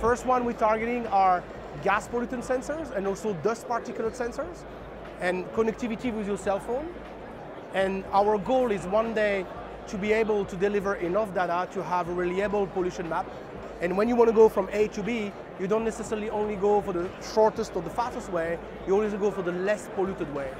first one we're targeting are gas pollutant sensors and also dust particulate sensors and connectivity with your cell phone. And our goal is one day to be able to deliver enough data to have a reliable pollution map. And when you want to go from A to B, you don't necessarily only go for the shortest or the fastest way, you always go for the less polluted way.